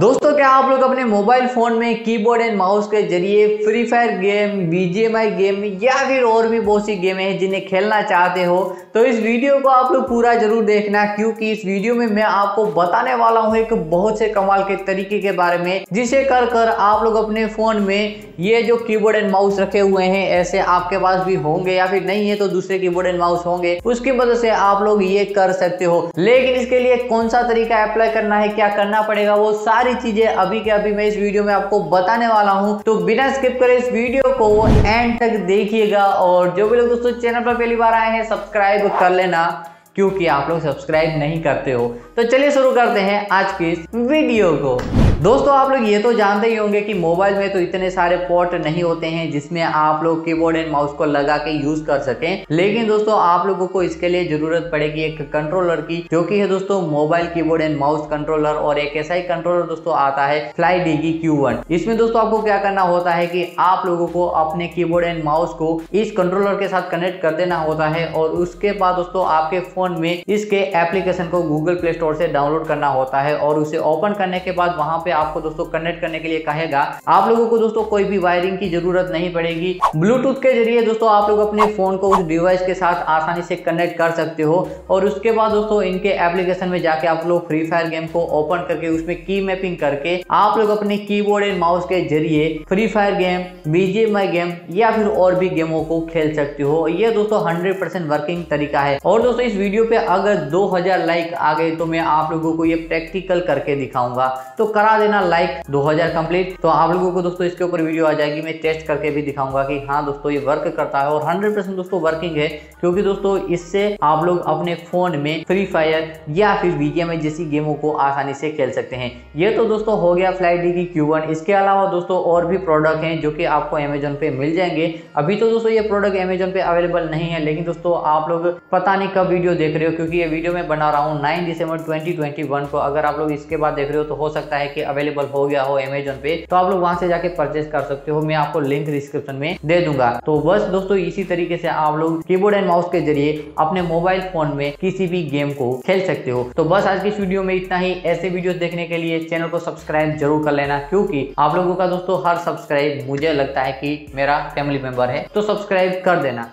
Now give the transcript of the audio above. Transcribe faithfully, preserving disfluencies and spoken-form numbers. दोस्तों क्या आप लोग अपने मोबाइल फोन में कीबोर्ड एंड माउस के जरिए free fire game, BGMI game या फिर और भी बहुत सी गेमें हैं जिन्हें खेलना चाहते हो तो इस वीडियो को आप लोग पूरा जरूर देखना, क्योंकि इस वीडियो में मैं आपको बताने वाला हूं एक बहुत से कमाल के तरीके के बारे में जिसे कर कर आप लोग अपने फोन में ये जो कीबोर्ड एंड माउस रखे हुए हैं, ऐसे आपके पास भी होंगे या फिर नहीं है तो दूसरे कीबोर्ड एंड माउस होंगे, उसकी मदद से आप लोग ये कर सकते हो। लेकिन इसके लिए कौन सा तरीका अप्लाई करना है, क्या करना पड़ेगा, वो सारी चीजें अभी के अभी मैं इस वीडियो में आपको बताने वाला हूं, तो बिना स्किप करे इस वीडियो को एंड तक देखिएगा। और जो भी लोग दोस्तों चैनल पर पहली बार आए हैं सब्सक्राइब कर लेना, क्योंकि आप लोग सब्सक्राइब नहीं करते हो। तो चलिए शुरू करते हैं आज की इस वीडियो को। दोस्तों आप लोग ये तो जानते ही होंगे कि मोबाइल में तो इतने सारे पोर्ट नहीं होते हैं जिसमें आप लोग कीबोर्ड एंड माउस को लगा के यूज कर सकें, लेकिन दोस्तों आप लोगों को इसके लिए जरूरत पड़ेगी एक कंट्रोलर की, जो कि है दोस्तों mobile keyboard and mouse controller. और एक ऐसा ही कंट्रोलर दोस्तों आता है फ्लाइडिग क्यू वन। इसमें दोस्तों आपको क्या करना होता है कि आप लोगों को अपने कीबोर्ड एंड माउस को इस कंट्रोलर के साथ कनेक्ट कर देना होता है और उसके बाद दोस्तों आपके फोन में इसके एप्लीकेशन को गूगल प्ले स्टोर से डाउनलोड करना होता है। और उसे ओपन करने के बाद वहां पे आपको दोस्तों कनेक्ट करने के लिए कहेगा। आप लोगों को दोस्तों कोई भी वायरिंग की जरूरत नहीं पड़ेगी, ब्लूटूथ के जरिए दोस्तों आप लोग अपने फोन को उस डिवाइस के साथ आसानी से कनेक्ट कर सकते हो। और उसके बाद दोस्तों इनके एप्लीकेशन में जाके आप लोग फ्री फायर गेम को ओपन करके उसमें की मैपिंग करके आप लोग अपने कीबोर्ड एंड माउस के जरिए free fire game, BGMI game या फिर और भी गेमों को खेल सकते हो। यह दोस्तों हंड्रेड परसेंट वर्किंग तरीका है। और दोस्तों इस वीडियो पे अगर दो हजार लाइक आ गए तो मैं आप लोगों को यह प्रैक्टिकल करके दिखाऊंगा, तो करा देना लाइक दो हजार कंप्लीट। तो आप लोगों को दोस्तों इसके ऊपर वीडियो आ जाएगी, मैं टेस्ट करके भी दिखाऊंगा कि हाँ दोस्तों ये वर्क करता है और हंड्रेड परसेंट दोस्तों वर्किंग है, क्योंकि दोस्तों इससे आप लोग अपने फोन में फ्री फायर या फिर बीजीएमआई जैसी गेमों को आसानी से खेल सकते हैं। ये तो दोस्तों हो गया फ्लाइडिग क्यू वन। इसके अलावा दोस्तों और भी प्रोडक्ट हैं जो कि आपको अमेजोन पे मिल जाएंगे। अभी तो दोस्तों ये प्रोडक्ट अमेजोन पे अवेलेबल नहीं है, लेकिन दोस्तों आप लोग पता नहीं कब वीडियो देख रहे हो, क्योंकि ये वीडियो मैं बना रहा हूँ nine December twenty twenty one को। अगर आप लोग इसके बाद देख रहे हो तो हो सकता है कि अवेलेबल हो गया हो अमेजोन पे, तो आप लोग वहां से जाके परचेज कर सकते हो। मैं आपको लिंक डिस्क्रिप्शन में दे दूंगा। तो बस दोस्तों इसी तरीके से आप लोग कीबोर्ड एंड माउस के जरिए अपने मोबाइल फोन में किसी भी गेम को खेल सकते हो। तो बस आज की इस वीडियो में इतना ही। ऐसे वीडियोस देखने के लिए चैनल को सब्सक्राइब जरूर कर लेना, क्योंकि आप लोगों का दोस्तों हर सब्सक्राइब मुझे लगता है कि मेरा फैमिली मेंबर है, तो सब्सक्राइब कर देना।